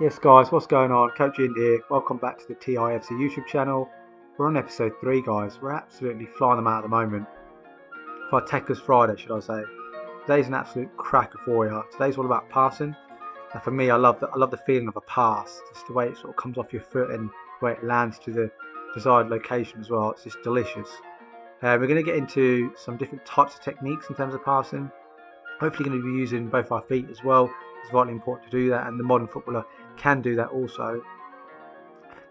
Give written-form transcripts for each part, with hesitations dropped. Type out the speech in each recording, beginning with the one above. Yes guys, what's going on? Coach Ind here. Welcome back to the TIFC YouTube channel. We're on episode 3 guys. We're absolutely flying them out at the moment. For Tekkers Friday, should I say. Today's an absolute cracker for you. Today's all about passing. And for me, I love the feeling of a pass. Just the way it sort of comes off your foot and where it lands to the desired location as well. It's just delicious. We're going to get into some different types of techniques in terms of passing. Hopefully going to be using both our feet as well. It's vitally important to do that, and the modern footballer can do that also.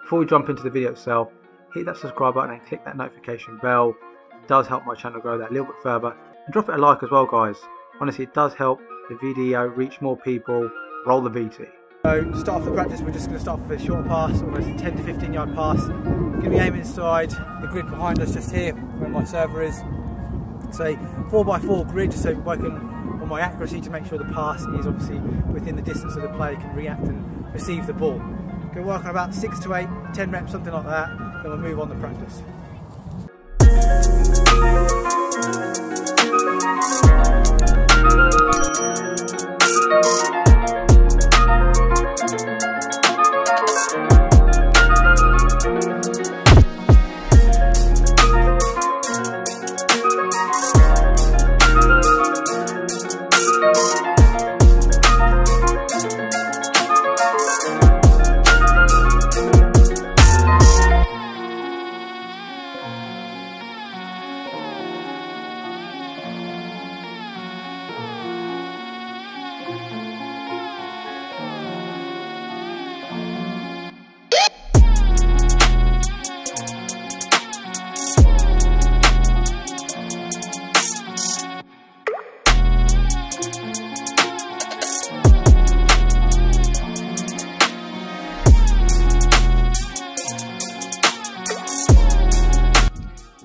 Before we jump into the video itself, hit that subscribe button and click that notification bell. It does help my channel grow that little bit further, and drop it a like as well guys. Honestly, it does help the video reach more people. Roll the VT. So to start off the practice, we're just going to start with a short pass, almost a 10 to 15 yard pass. I'm going to be aiming inside the grid behind us just here where my server is. It's a 4x4 grid, just so we're working my accuracy to make sure the pass is obviously within the distance so the player can react and receive the ball. Going to work on about 6 to 8, 10 reps, something like that, then we'll move on to practice.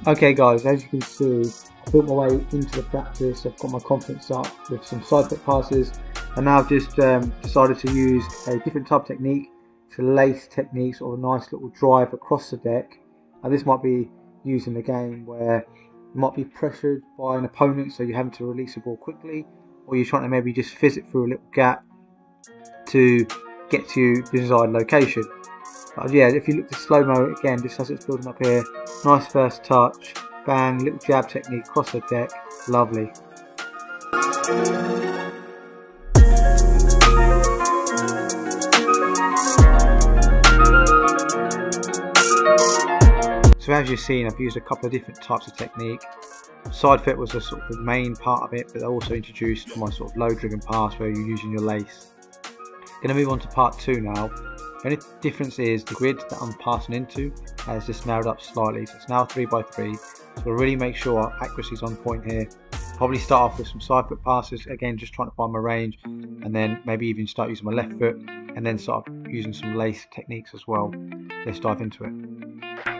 Okay guys, as you can see, I built my way into the practice. I've got my confidence up with some side foot passes, and now I've just decided to use a different type of technique. It's a lace technique, sort of a nice little drive across the deck, and this might be used in a game where you might be pressured by an opponent, so you're having to release the ball quickly, or you're trying to maybe just fizz it through a little gap to get to the desired location. But yeah, if you look at slow-mo again, just as it's building up here, nice first touch, bang, little jab technique across the deck, lovely. So as you've seen, I've used a couple of different types of technique. Side foot was a sort of the main part of it, but I also introduced my sort of low driven pass where you're using your lace. Going to move on to part 2 now. The only difference is the grid that I'm passing into has just narrowed up slightly, so it's now 3x3, so we'll really make sure our accuracy is on point here. Probably start off with some side foot passes, again just trying to find my range, and then maybe even start using my left foot, and then start using some lace techniques as well. Let's dive into it.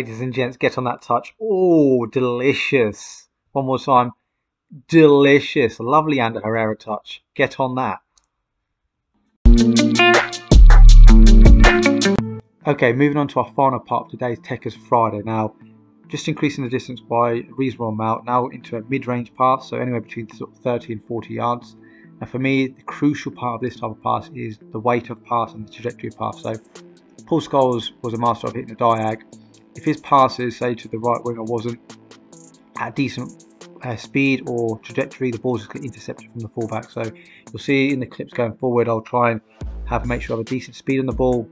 ladies and gents, get on that touch. Oh, delicious. One more time. Delicious. A lovely Ander Herrera touch. Get on that. Okay, moving on to our final part of today's Tekkers Friday. Now, just increasing the distance by a reasonable amount, now into a mid-range pass, so anywhere between sort of 30 and 40 yards. And for me, the crucial part of this type of pass is the weight of pass and the trajectory of pass. So Paul Scholes was a master of hitting the diag. If his passes, say to the right winger, wasn't at a decent speed or trajectory, the balls just get intercepted from the fullback. So you'll see in the clips going forward, I'll try and make sure I have a decent speed on the ball,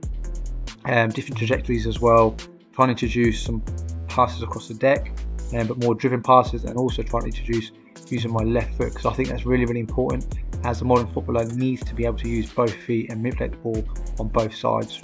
different trajectories as well, trying to introduce some passes across the deck, but more driven passes, and also trying to introduce using my left foot, because I think that's really, really important, as the modern footballer needs to be able to use both feet and manipulate the ball on both sides.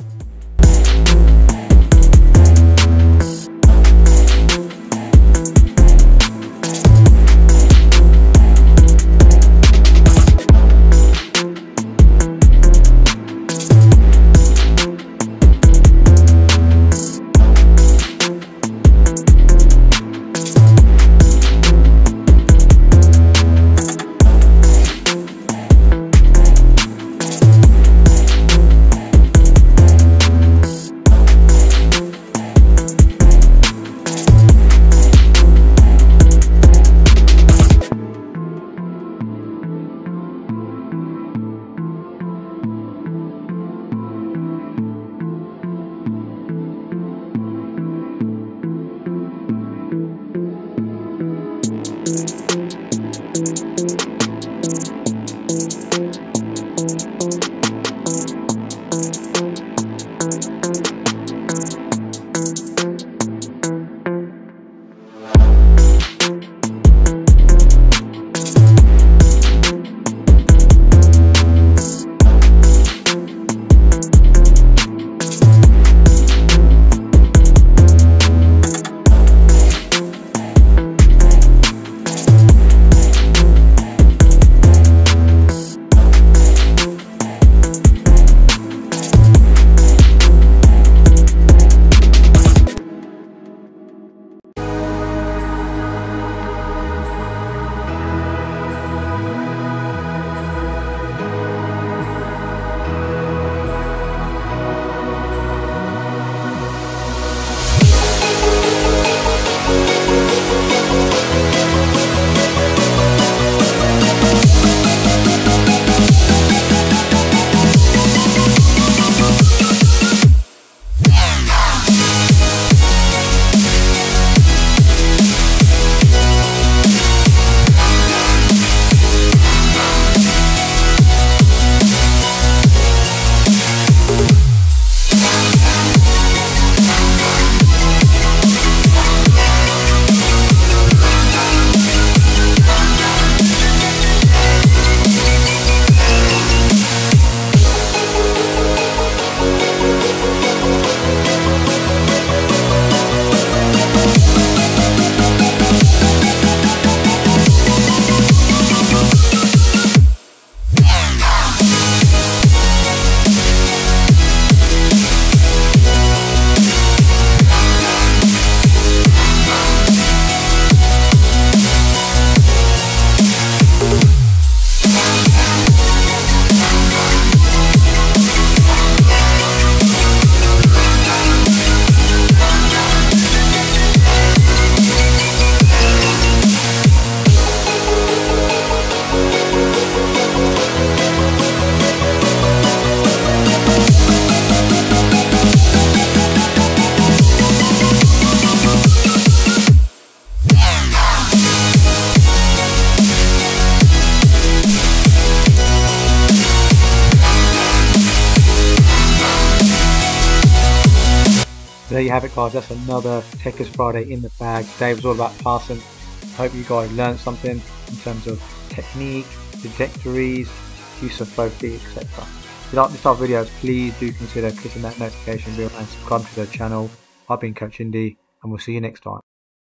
There you have it, guys. That's another Tekkers Friday in the bag. Today was all about passing. Hope you guys learned something in terms of technique, trajectories, use of both feet, etc. If you like this type of videos, please do consider clicking that notification bell and subscribe to the channel. I've been Coach Indy, and we'll see you next time.